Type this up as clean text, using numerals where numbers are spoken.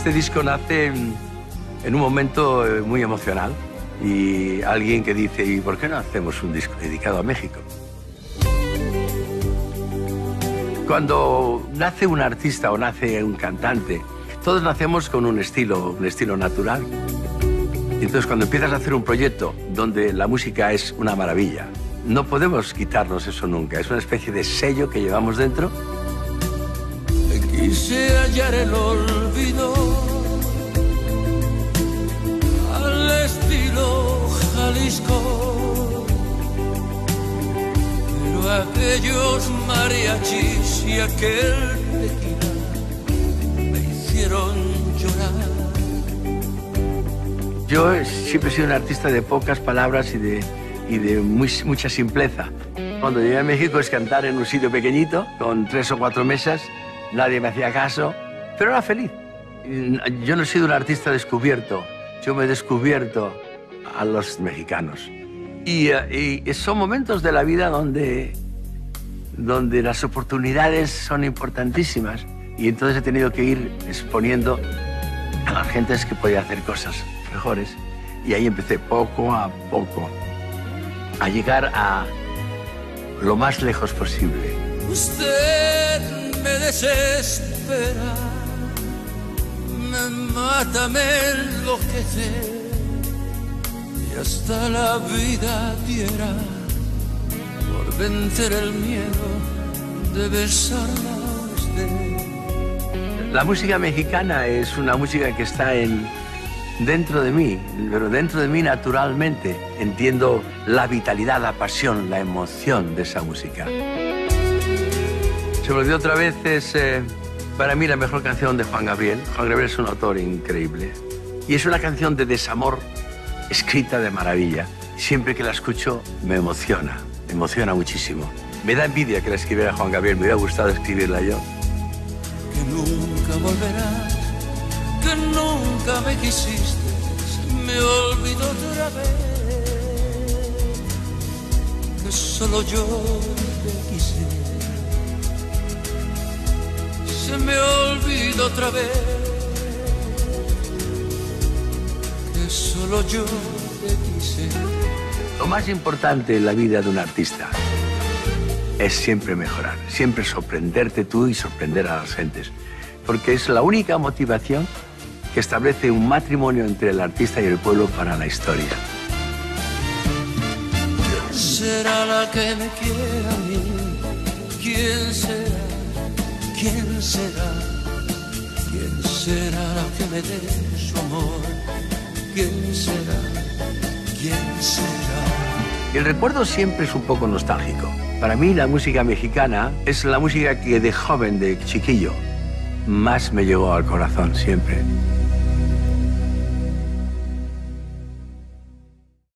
Este disco nace en un momento muy emocional y alguien que dice, ¿y por qué no hacemos un disco dedicado a México? Cuando nace un artista o nace un cantante, todos nacemos con un estilo natural. Entonces, cuando empiezas a hacer un proyecto donde la música es una maravilla, no podemos quitarnos eso nunca. Es una especie de sello que llevamos dentro. Quise hallar el olvido al estilo Jalisco, pero aquellos mariachis y aquel tequila me hicieron llorar. Yo siempre he sido un artista de pocas palabras y de mucha simpleza. Cuando llegué a México es cantar en un sitio pequeñito, con 3 o 4 mesas, nadie me hacía caso, pero era feliz. Yo no he sido un artista descubierto, yo me he descubierto a los mexicanos. Y son momentos de la vida donde las oportunidades son importantísimas y entonces he tenido que ir exponiendo a la gente que podía hacer cosas mejores. Y ahí empecé poco a poco a llegar a lo más lejos posible. Usted me desespera, me mata, me enloquece y hasta la vida diera por vencer el miedo de besarla a usted. La música mexicana es una música que está dentro de mí, pero dentro de mí naturalmente. Entiendo la vitalidad, la pasión, la emoción de esa música. Se me olvidó otra vez, es para mí la mejor canción de Juan Gabriel. Juan Gabriel es un autor increíble. Y es una canción de desamor escrita de maravilla. Siempre que la escucho me emociona muchísimo. Me da envidia que la escribiera Juan Gabriel, me hubiera gustado escribirla yo. Que nunca volverás, que nunca me quisiste, me olvidó otra vez, que solo yo te quise, se me olvidó otra vez, que solo yo te quise. Lo más importante en la vida de un artista es siempre mejorar, siempre sorprenderte tú y sorprender a las gentes, porque es la única motivación que establece un matrimonio entre el artista y el pueblo para la historia. ¿Quién será la que me quiera a mí? ¿Quién será? ¿Quién será? ¿Quién será la que me dé su amor? ¿Quién será? ¿Quién será? El recuerdo siempre es un poco nostálgico. Para mí la música mexicana es la música que de joven, de chiquillo, más me llegó al corazón siempre.